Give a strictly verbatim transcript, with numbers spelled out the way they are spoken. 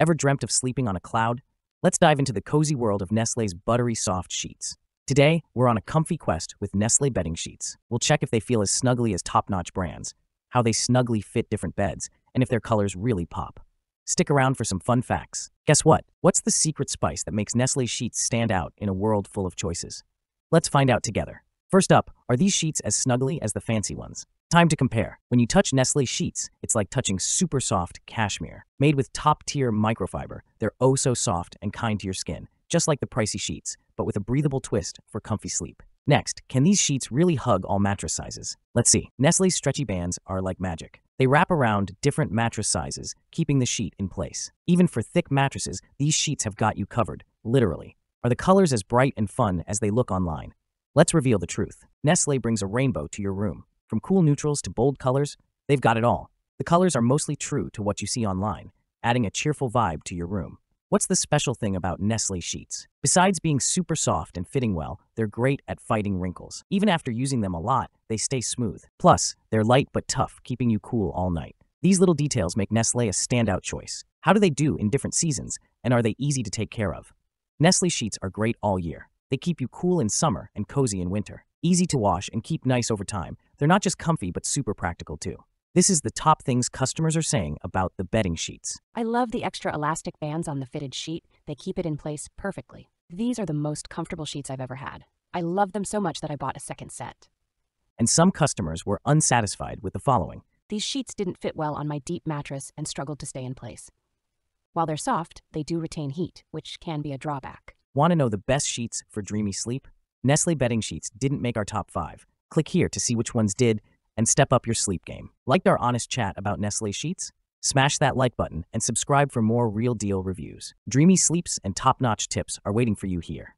Ever dreamt of sleeping on a cloud? Let's dive into the cozy world of Nestlé's buttery soft sheets. Today, we're on a comfy quest with Nestlé bedding sheets. We'll check if they feel as snuggly as top-notch brands, how they snugly fit different beds, and if their colors really pop. Stick around for some fun facts. Guess what? What's the secret spice that makes Nestlé sheets stand out in a world full of choices? Let's find out together. First up, are these sheets as snuggly as the fancy ones? Time to compare. When you touch Nestlé sheets, it's like touching super soft cashmere. Made with top-tier microfiber, they're oh so soft and kind to your skin, just like the pricey sheets, but with a breathable twist for comfy sleep. Next, can these sheets really hug all mattress sizes? Let's see. Nestlé's stretchy bands are like magic. They wrap around different mattress sizes, keeping the sheet in place. Even for thick mattresses, these sheets have got you covered, literally. Are the colors as bright and fun as they look online? Let's reveal the truth. Nestlé brings a rainbow to your room. From cool neutrals to bold colors, they've got it all. The colors are mostly true to what you see online, adding a cheerful vibe to your room. What's the special thing about Nestlé sheets? Besides being super soft and fitting well, they're great at fighting wrinkles. Even after using them a lot, they stay smooth. Plus, they're light but tough, keeping you cool all night. These little details make Nestlé a standout choice. How do they do in different seasons, and are they easy to take care of? Nestlé sheets are great all year. They keep you cool in summer and cozy in winter. Easy to wash and keep nice over time. They're not just comfy, but super practical too. This is the top things customers are saying about the bedding sheets. I love the extra elastic bands on the fitted sheet. They keep it in place perfectly. These are the most comfortable sheets I've ever had. I love them so much that I bought a second set. And some customers were unsatisfied with the following. These sheets didn't fit well on my deep mattress and struggled to stay in place. While they're soft, they do retain heat, which can be a drawback. Want to know the best sheets for dreamy sleep? Nestlé bedding sheets didn't make our top five. Click here to see which ones did and step up your sleep game. Liked our honest chat about Nestlé sheets? Smash that like button and subscribe for more real deal reviews. Dreamy sleeps and top-notch tips are waiting for you here.